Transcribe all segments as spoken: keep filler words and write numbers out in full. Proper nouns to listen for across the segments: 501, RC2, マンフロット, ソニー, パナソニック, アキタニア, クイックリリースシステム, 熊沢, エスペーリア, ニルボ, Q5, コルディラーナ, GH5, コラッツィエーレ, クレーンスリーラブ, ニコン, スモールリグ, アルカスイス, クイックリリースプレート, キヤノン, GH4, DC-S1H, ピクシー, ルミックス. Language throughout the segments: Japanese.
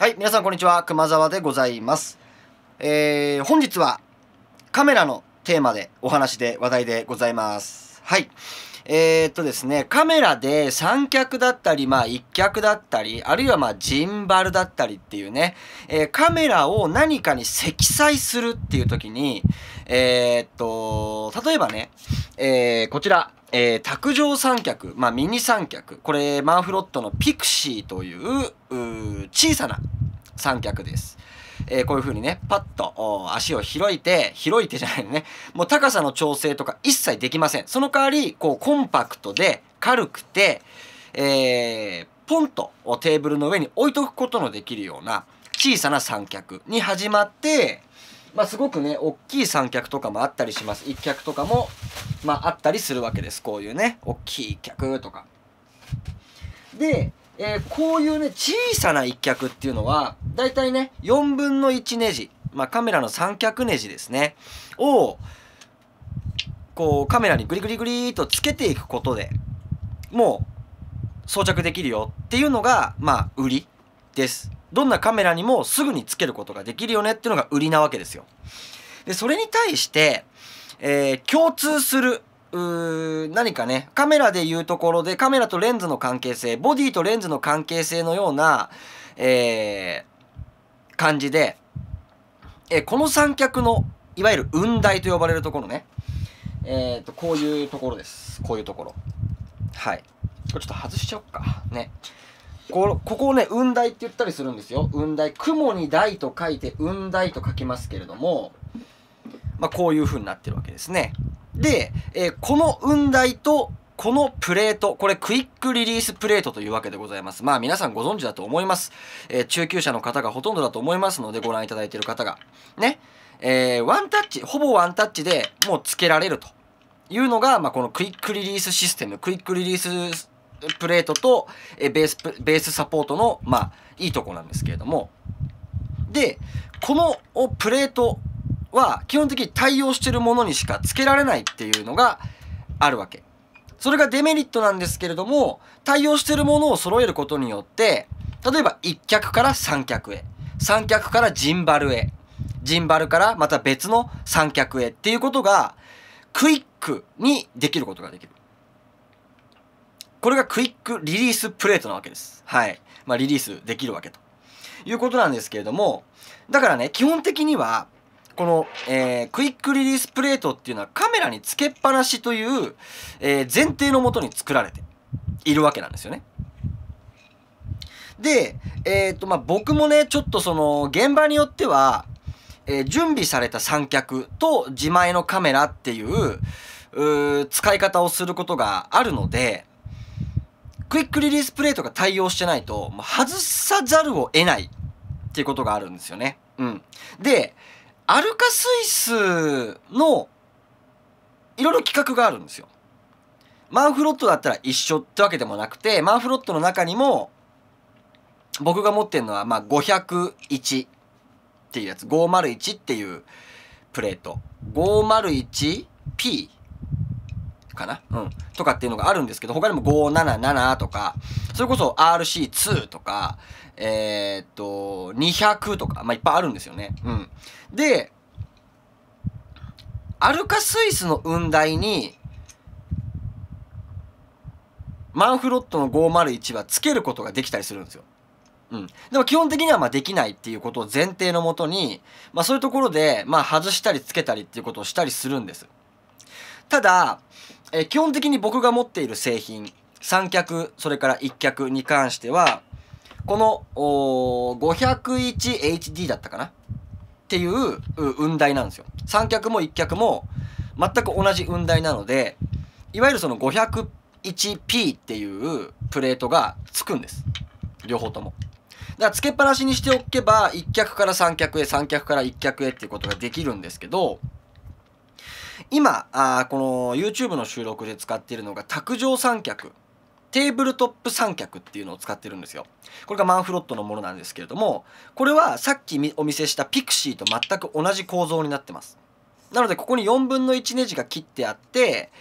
はい、皆さんこんにちは、熊沢でございます。えー、本日はカメラのテーマでお話で話題でございます。はい。えーっとですね、カメラで三脚だったり、まあ一脚だったり、あるいはまあジンバルだったりっていうね、えー、カメラを何かに積載するっていう時に、えー、っと、例えばね、えー、こちら、えー、卓上三脚、まあミニ三脚、これマンフロットのピクシーという、うー小さな三脚です。えー、こういう風にね、パッと足を広いて、広いてじゃないのね、もう高さの調整とか一切できません。その代わり、こうコンパクトで軽くて、えー、ポンとテーブルの上に置いとくことのできるような小さな三脚に始まって、まあ、すごくね、大きい三脚とかもあったりします。一脚とかも、まあ、あったりするわけです。こういうね、大きい一脚とか。で、えー、こういうね、小さな一脚っていうのは、だいたいね、よんぶんのいちネジ、まあ、カメラの三脚ネジですね、を、こう、カメラにグリグリグリーとつけていくことでもう、装着できるよっていうのが、まあ、売りです。どんなカメラにもすぐにつけることができるよねっていうのが売りなわけですよ。で、それに対して、えー、共通する、うー何かね、カメラでいうところでカメラとレンズの関係性、ボディとレンズの関係性のような、えー、感じで、えー、この三脚のいわゆる雲台と呼ばれるところね、えー、とこういうところです。こういうところ、はい、これちょっと外しちゃおうかね。ここをね、雲台って言ったりするんですよ。雲台、雲に台と書いて雲台と書きますけれども、まあ、こういう風になってるわけですね。で、えー、この雲台とこのプレート、これクイックリリースプレートというわけでございます。まあ皆さんご存知だと思います。えー、中級者の方がほとんどだと思いますので、ご覧いただいている方が。ね。えー、ワンタッチ、ほぼワンタッチでもうつけられるというのが、まあ、このクイックリリースシステム、クイックリリースプレートと、えー、ベース、ベースサポートの、まあいいとこなんですけれども。で、このプレート、は基本的に対応しているものにしか付けられないっていうのがあるわけ。それがデメリットなんですけれども、対応しているものを揃えることによって、例えばいち脚からさん脚へ、さん脚からジンバルへ、ジンバルからまた別のさん脚へっていうことがクイックにできることができる。これがクイックリリースプレートなわけです。はい、まあ、リリースできるわけということなんですけれども、だからね、基本的にはこの、えー、クイックリリースプレートっていうのはカメラにつけっぱなしという、えー、前提のもとに作られているわけなんですよね。で、えーとまあ、僕もね、ちょっとその現場によっては、えー、準備された三脚と自前のカメラっていう、うー使い方をすることがあるので、クイックリリースプレートが対応してないと、まあ、外さざるを得ないっていうことがあるんですよね。うん、でアルカスイスのいろいろ規格があるんですよ。マンフロットだったら一緒ってわけでもなくて、マンフロットの中にも僕が持ってるのはまあごひゃくいちっていうやつ、ごひゃくいちっていうプレート、ごひゃくいちピー かな、うん、とかっていうのがあるんですけど、他にもごひゃくななじゅうななとか、それこそ アールシーツー とか、えー、っとにひゃくとか、まあ、いっぱいあるんですよね。うん、でアルカスイスの雲台にマンフロットのごひゃくいちはつけることができたりするんですよ。うん、でも基本的にはまあできないっていうことを前提のもとに、まあ、そういうところでまあ外したりつけたりっていうことをしたりするんです。ただえ基本的に僕が持っている製品三脚、それから一脚に関してはこの ごひゃくいちエイチディー だったかなっていう雲台なんですよ。三脚も一脚も全く同じ雲台なので、いわゆるその ごひゃくいちピー っていうプレートがつくんです、両方とも。だからつけっぱなしにしておけば一脚から三脚へ、三脚から一脚へっていうことができるんですけど、今あこの YouTube の収録で使っているのが卓上三脚、テーブルトップ三脚っていうのを使ってるんですよ。これがマンフロットのものなんですけれども、これはさっきお見せしたピクシーと全く同じ構造になってます。なのでここによんぶんのいちネジが切ってあって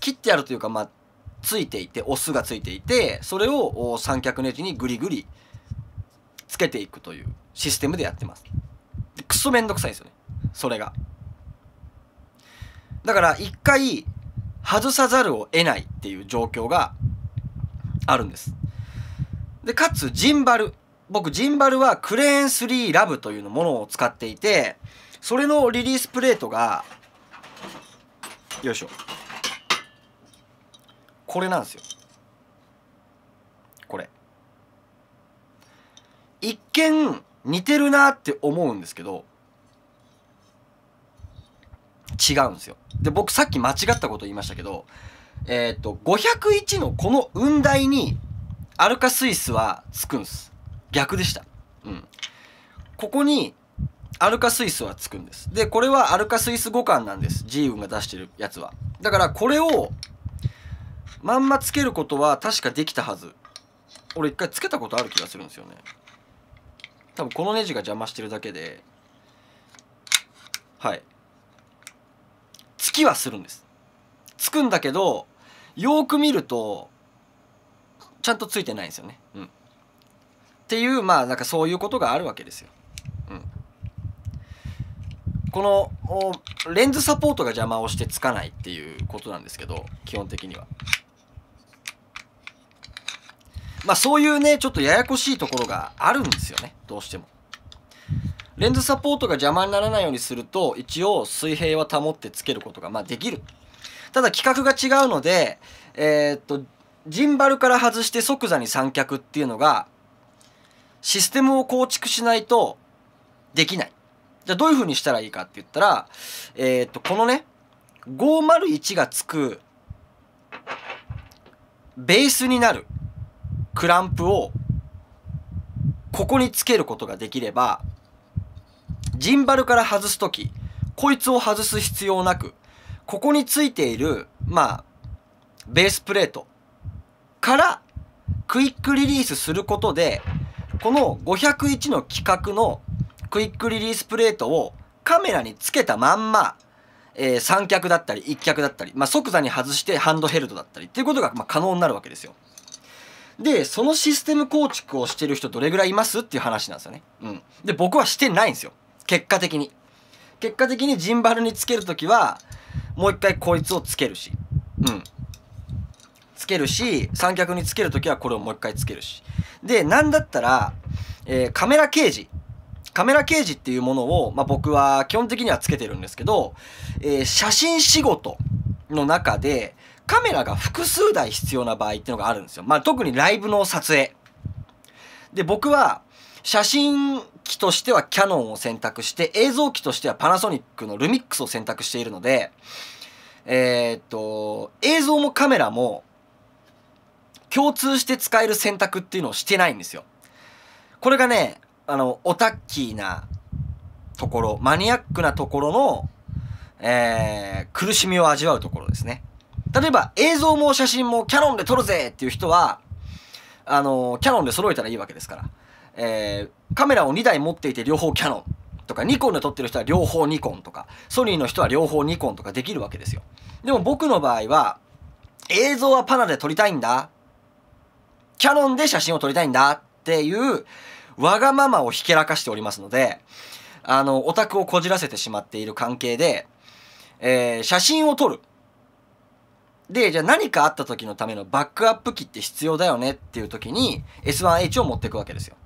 切ってあるというか、まあついていて、オスがついていて、それを三脚ネジにグリグリつけていくというシステムでやってます。でクソめんどくさいんですよね、それが。だから一回外さざるを得ないっていう状況があるんです。でかつジンバル、僕ジンバルはクレーンスリーラブというものを使っていて、それのリリースプレートがよいしょ、これなんですよ。これ一見似てるなって思うんですけど違うんですよ。で僕さっき間違ったこと言いましたけど、えっとごひゃくいちのこの雲台にアルカスイスはつくんです。逆でした、うん、ここにアルカスイスはつくんです。でこれはアルカスイス互換なんです、 G 運が出してるやつは。だからこれをまんまつけることは確かできたはず。俺一回つけたことある気がするんですよね。多分このネジが邪魔してるだけで、はい、つきはするんです。つくんだけどよーく見るとちゃんとついてないんですよね、うん、っていうまあなんかそういうことがあるわけですよ、うん、このレンズサポートが邪魔をしてつかないっていうことなんですけど、基本的にはまあそういうねちょっとややこしいところがあるんですよね、どうしても。レンズサポートが邪魔にならないようにすると一応水平は保ってつけることがまあできる。ただ規格が違うので、えー、っとジンバルから外して即座に三脚っていうのがシステムを構築しないとできない。じゃあどういうふうにしたらいいかって言ったら、えー、っとこのねごーまるいちがつくベースになるクランプをここにつけることができれば、ジンバルから外す時こいつを外す必要なく、ここについているまあベースプレートからクイックリリースすることで、このごひゃくいちの規格のクイックリリースプレートをカメラにつけたまんま、えー、三脚だったり一脚だったり、まあ、即座に外してハンドヘルドだったりっていうことがまあ可能になるわけですよ。でそのシステム構築をしてる人どれぐらいいますっていう話なんですよね、うん、で僕はしてないんですよ。結果的に結果的にジンバルにつけるときはもう一回こいつをつけるし、うん、つけるし、三脚につけるときはこれをもう一回つけるし、でなんだったら、えー、カメラケージカメラケージっていうものを、まあ、僕は基本的にはつけてるんですけど、えー、写真仕事の中でカメラが複数台必要な場合っていうのがあるんですよ。まあ、特にライブの撮影で僕は写真機としてはキヤノンを選択して映像機としてはパナソニックのルミックスを選択しているので、えー、っと映像もカメラも共通して使える選択っていうのをしてないんですよ。これがねあのオタッキーなところ、マニアックなところの、えー、苦しみを味わうところですね。例えば映像も写真もキヤノンで撮るぜっていう人はあのキヤノンで揃えたらいいわけですから、えー、カメラをにだい持っていて両方キヤノンとか、ニコンで撮ってる人は両方ニコンとか、ソニーの人は両方ニコンとかできるわけですよ。でも僕の場合は映像はパナで撮りたいんだ、キヤノンで写真を撮りたいんだっていうわがままをひけらかしておりますので、あのオタクをこじらせてしまっている関係で、えー、写真を撮る。でじゃあ何かあった時のためのバックアップ機って必要だよねっていう時に エスワンエイチ を持っていくわけですよ。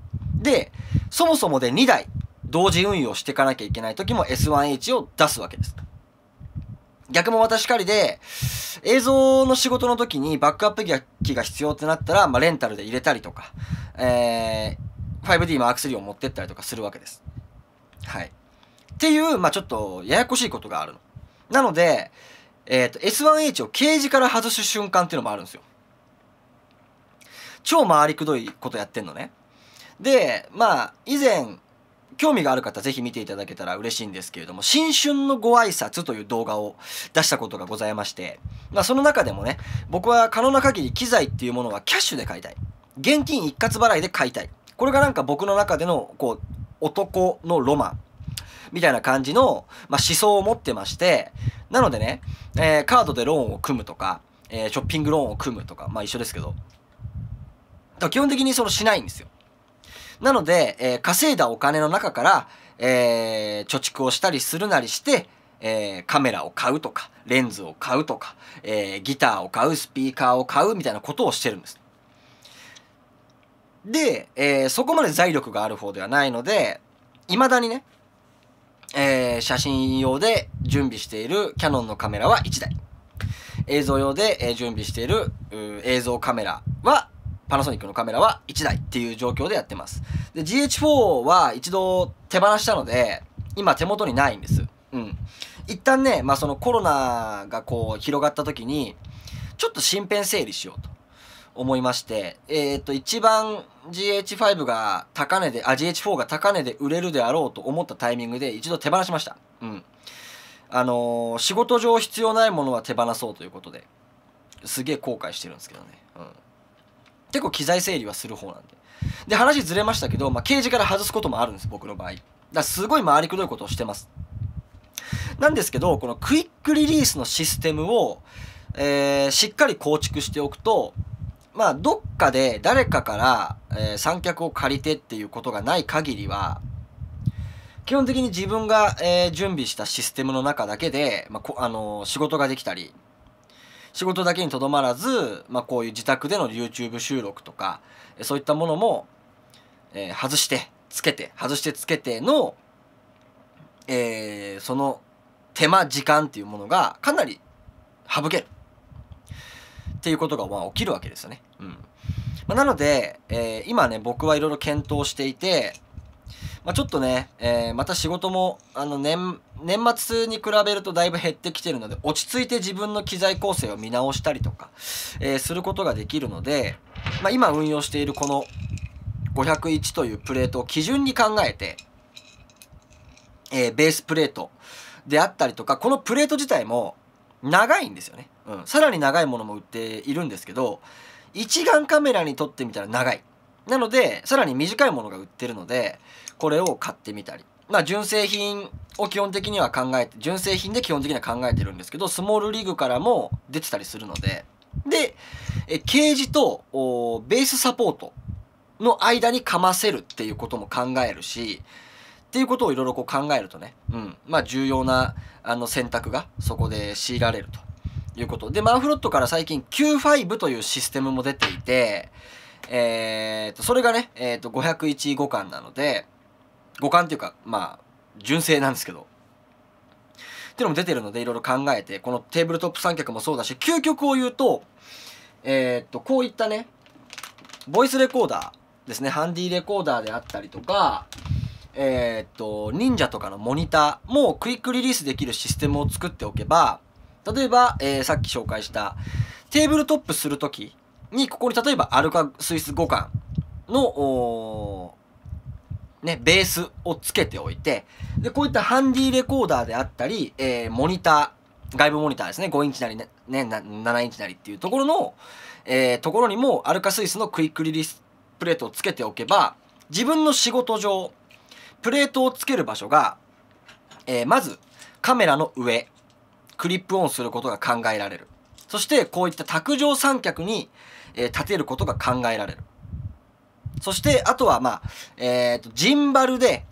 でそもそもでにだい同時運用していかなきゃいけない時も エスワンエイチ を出すわけです。逆も私かりで映像の仕事の時にバックアップ機が必要ってなったら、まあ、レンタルで入れたりとか、えー、ファイブディーマークスリー を持ってったりとかするわけです。はい、っていう、まあ、ちょっとややこしいことがあるの。なのでえーと エスワンエイチ をケージから外す瞬間っていうのもあるんですよ。超回りくどいことやってんのね。でまあ以前興味がある方ぜひ見ていただけたら嬉しいんですけれども、新春のご挨拶という動画を出したことがございまして、まあ、その中でもね僕は可能な限り機材っていうものはキャッシュで買いたい、現金一括払いで買いたい、これがなんか僕の中でのこう男のロマンみたいな感じの、まあ、思想を持ってまして、なのでね、えー、カードでローンを組むとか、えー、ショッピングローンを組むとかまあ一緒ですけど、基本的にそのしないんですよ。なので、えー、稼いだお金の中から、えー、貯蓄をしたりするなりして、えー、カメラを買うとかレンズを買うとか、えー、ギターを買うスピーカーを買うみたいなことをしてるんです。で、えー、そこまで財力がある方ではないので、いまだにね、えー、写真用で準備しているキヤノンのカメラはいちだい、映像用で準備している映像カメラはパナソニックのカメラはいちだいっていう状況でやってます。で ジーエイチフォー は一度手放したので今手元にないんです。うん、一旦ね、まあ、そのコロナがこう広がった時にちょっと身辺整理しようと思いまして、えー、と一番 ジーエイチファイブ が高値であ ジーエイチフォー が高値で売れるであろうと思ったタイミングで一度手放しました。うんあのー、仕事上必要ないものは手放そうということで、すげえ後悔してるんですけどね、うん、結構機材整理はする方なんで。で話ずれましたけど、まあ、ケージから外すこともあるんです、僕の場合。だからすごい回りくどいことをしてます。なんですけど、このクイックリリースのシステムを、えー、しっかり構築しておくと、まあどっかで誰かから、えー、三脚を借りてっていうことがない限りは、基本的に自分が、えー、準備したシステムの中だけで、まあこあのー、仕事ができたり、仕事だけにとどまらず、まあ、こういう自宅での YouTube 収録とかそういったものも、えー、外してつけて外してつけての、えー、その手間時間っていうものがかなり省けるっていうことがまあ起きるわけですよね。うんまあ、なので、えー、今ね僕はいろいろ検討していて。まあちょっとね、えー、また仕事もあの 年, 年末に比べるとだいぶ減ってきてるので、落ち着いて自分の機材構成を見直したりとか、えー、することができるので、まあ、今運用しているこのごひゃくいちというプレートを基準に考えて、えー、ベースプレートであったりとか、このプレート自体も長いんですよね、うん、さらに長いものも売っているんですけど、一眼カメラに撮ってみたら長い。なのでさらに短いものが売ってるので、これを買ってみたり、まあ純正品を基本的には考えて純正品で基本的には考えてるんですけど、スモールリグからも出てたりするので、でえケージとベースサポートの間にかませるっていうことも考えるしっていうことをいろいろこう考えるとね、うん、まあ重要なあの選択がそこで強いられるということで、マンフロットから最近 キューファイブ というシステムも出ていて、えーとそれがね、えーとごひゃくいち互換なので、互換っていうかまあ純正なんですけどっていうのも出てるので、いろいろ考えて、このテーブルトップ三脚もそうだし、究極を言うとえーとこういったねボイスレコーダーですね、ハンディレコーダーであったりとか、えーと忍者とかのモニターもクイックリリースできるシステムを作っておけば、例えば、えー、さっき紹介したテーブルトップする時に、ここに例えばアルカスイス互換の、ね、ベースをつけておいて、でこういったハンディレコーダーであったり、えー、モニター、外部モニターですね、ごインチなり、ね、ななインチなりっていうところの、えー、ところにもアルカスイスのクイックリリースプレートをつけておけば、自分の仕事上プレートをつける場所が、えー、まずカメラの上、クリップオンすることが考えられる。そしてこういった卓上三脚に、えー、立てることが考えられる。そしてあとはまあ、えー、とジンバルで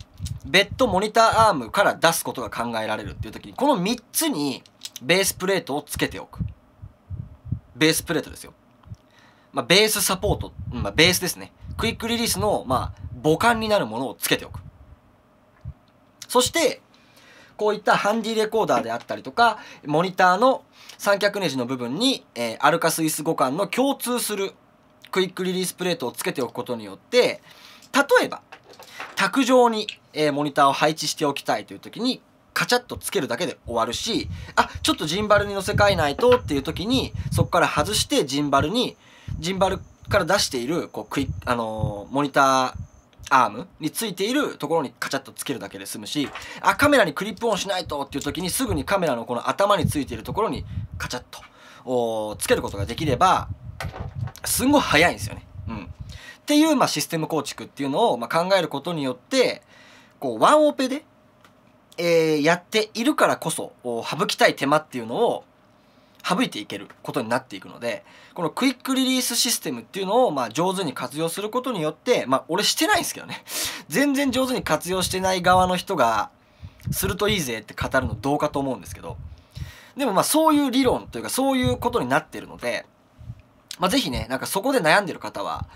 別途モニターアームから出すことが考えられるっていう時に、このみっつにベースプレートをつけておく。ベースプレートですよ。まあ、ベースサポート、まあ、ベースですね。クイックリリースの、まあ、母艦になるものをつけておく。そしてこういったハンディレコーダーであったりとか、モニターの三脚ネジの部分に、えー、アルカスイス互換の共通するクイックリリースプレートをつけておくことによって、例えば卓上に、えー、モニターを配置しておきたいという時にカチャッとつけるだけで終わるし、あちょっとジンバルに乗せ替えないとっていう時に、そこから外してジンバルにジンバルから出しているこうクイッ、あのー、モニターアームについているところにカチャッとつけるだけで済むし、あカメラにクリップオンしないとっていう時に、すぐにカメラのこの頭についているところにカチャッとつけることができれば、すんごい早いんですよね。うん、っていう、まあ、システム構築っていうのを、まあ、考えることによって、こうワンオペで、えー、やっているからこそ省きたい手間っていうのを省いていけることになっていくので、このクイックリリースシステムっていうのをまあ上手に活用することによって、まあ俺してないんですけどね、全然上手に活用してない側の人がするといいぜって語るのどうかと思うんですけど、でもまあそういう理論というかそういうことになってるので、まあぜひね、なんかそこで悩んでる方は、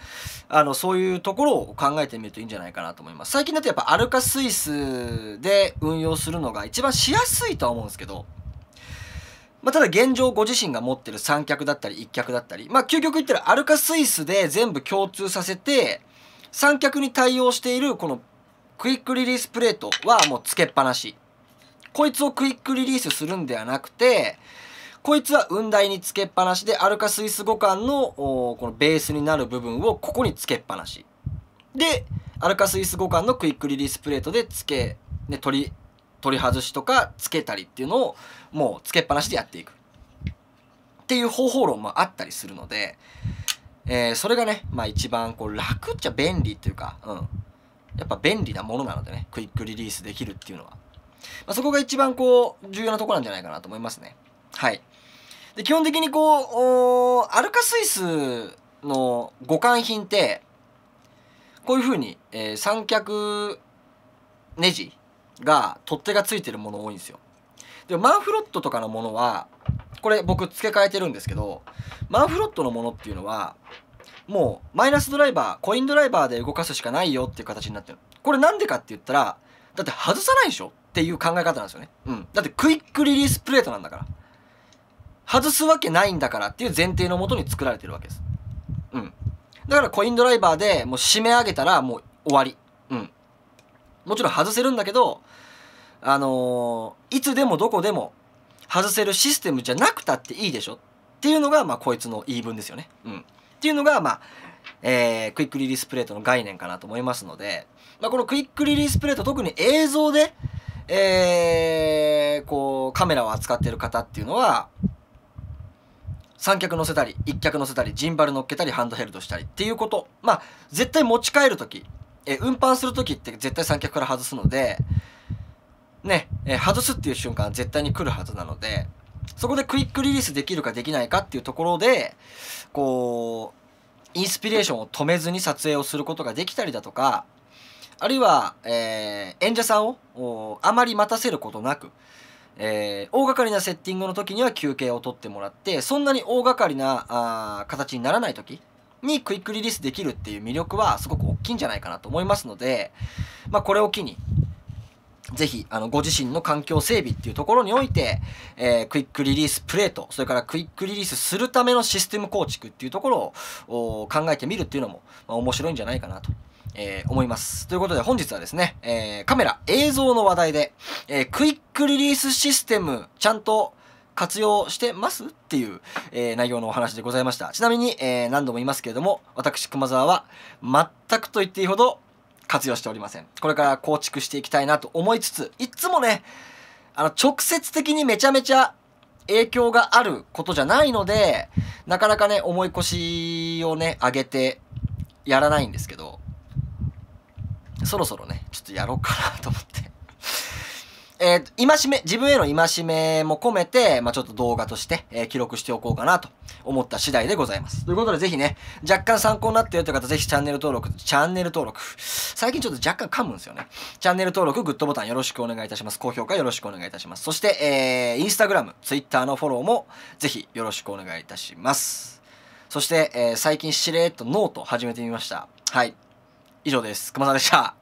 あの、そういうところを考えてみるといいんじゃないかなと思います。最近だとやっぱアルカスイスで運用するのが一番しやすいとは思うんですけど、まあただ現状ご自身が持ってる三脚だったり一脚だったり、まあ究極言ったらアルカスイスで全部共通させて、三脚に対応しているこのクイックリリースプレートはもうつけっぱなし。こいつをクイックリリースするんではなくて、こいつは雲台につけっぱなしで、アルカスイス互換のこのベースになる部分をここにつけっぱなしで、アルカスイス互換のクイックリリースプレートでつけ、ね、取り取り外しとかつけたりっていうのをもうつけっぱなしでやっていくっていう方法論もあったりするので、えー、それがね、まあ、一番こう楽っちゃ便利っていうか、うん、やっぱ便利なものなのでね、クイックリリースできるっていうのは、まあ、そこが一番こう重要なところなんじゃないかなと思いますね。はい。で基本的にこうアルカスイスの互換品ってこういう風に、えー、三脚ネジが取っ手がついてるもの多いんですよ。でマンフロットとかのものはこれ僕付け替えてるんですけど、マンフロットのものっていうのはもうマイナスドライバー、コインドライバーで動かすしかないよっていう形になってる。これなんでかって言ったら、だって外さないでしょっていう考え方なんですよね。うん、だってクイックリリースプレートなんだから。外すわけないんだからっていう前提のもとに作られてるわけです。うん。だからコインドライバーでもう締め上げたらもう終わり。うん。もちろん外せるんだけど、あのー、いつでもどこでも外せるシステムじゃなくたっていいでしょっていうのが、まあこいつの言い分ですよね。うん。っていうのが、まあ、えー、クイックリリースプレートの概念かなと思いますので、まあこのクイックリリースプレート、特に映像で、えー、こうカメラを扱ってる方っていうのは、三脚乗せたり一脚乗せたりジンバル乗っけたりハンドヘルドしたりっていうこと、まあ絶対持ち帰る時、え運搬する時って絶対三脚から外すのでね、え外すっていう瞬間絶対に来るはずなので、そこでクイックリリースできるかできないかっていうところでこうインスピレーションを止めずに撮影をすることができたりだとか、あるいは、えー、演者さんをあまり待たせることなく、えー、大掛かりなセッティングの時には休憩を取ってもらって、そんなに大掛かりなあ形にならない時にクイックリリースできるっていう魅力はすごく大きいんじゃないかなと思いますので、まあ、これを機にぜひあのご自身の環境整備っていうところにおいて、えー、クイックリリースプレート、それからクイックリリースするためのシステム構築っていうところを考えてみるっていうのも、まあ、面白いんじゃないかなと。えー、思います。ということで本日はですね、えー、カメラ、映像の話題で、えー、クイックリリースシステムちゃんと活用してますっていう、えー、内容のお話でございました。ちなみに、えー、何度も言いますけれども、私熊沢は全くと言っていいほど活用しておりません。これから構築していきたいなと思いつつ、いつもね、あの直接的にめちゃめちゃ影響があることじゃないので、なかなかね、思い越しをね、上げてやらないんですけど、そろそろね、ちょっとやろうかなと思って。えー、戒め、自分への戒めも込めて、まあ、ちょっと動画として、えー、記録しておこうかなと思った次第でございます。ということで、ぜひね、若干参考になっているという方、ぜひチャンネル登録、チャンネル登録。最近ちょっと若干噛むんですよね。チャンネル登録、グッドボタンよろしくお願いいたします。高評価よろしくお願いいたします。そして、えー、インスタグラム、ツイッターのフォローも、ぜひよろしくお願いいたします。そして、えー、最近しれーっとノート始めてみました。はい。以上です。熊沢でした。